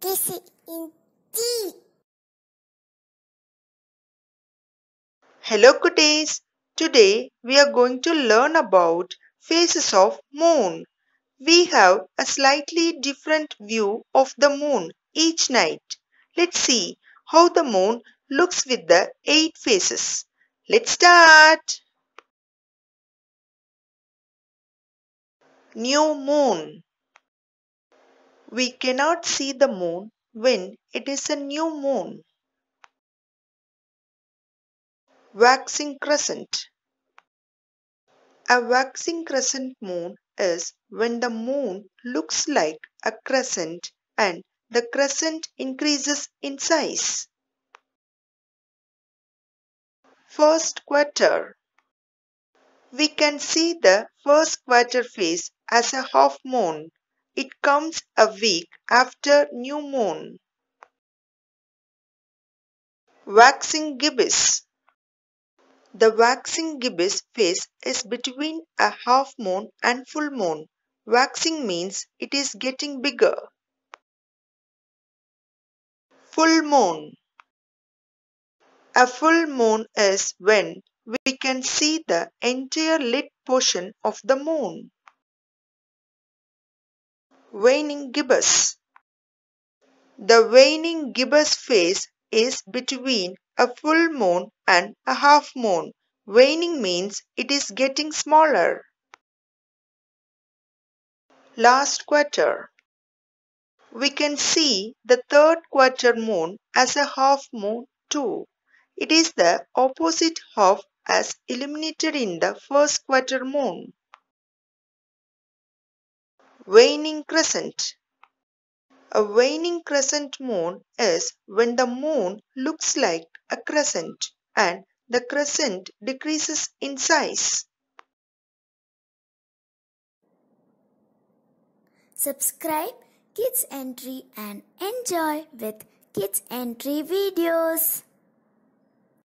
Kids Entry. Hello kiddies. Today we are going to learn about phases of moon. We have a slightly different view of the moon each night. Let's see how the moon looks with the 8 phases. Let's start. New moon. We cannot see the moon when it is a new moon. Waxing crescent. A waxing crescent moon is when the moon looks like a crescent and the crescent increases in size. First quarter. We can see the first quarter phase as a half moon. It comes a week after new moon. Waxing gibbous. The waxing gibbous phase is between a half moon and full moon. Waxing means it is getting bigger. Full moon. A full moon is when we can see the entire lit portion of the moon. Waning gibbous. The waning gibbous phase is between a full moon and a half moon. Waning means it is getting smaller. Last quarter. We can see the third quarter moon as a half moon too. It is the opposite half as illuminated in the first quarter moon. Waning crescent. A waning crescent moon is when the moon looks like a crescent and the crescent decreases in size. Subscribe Kids Entry and enjoy with Kids Entry videos.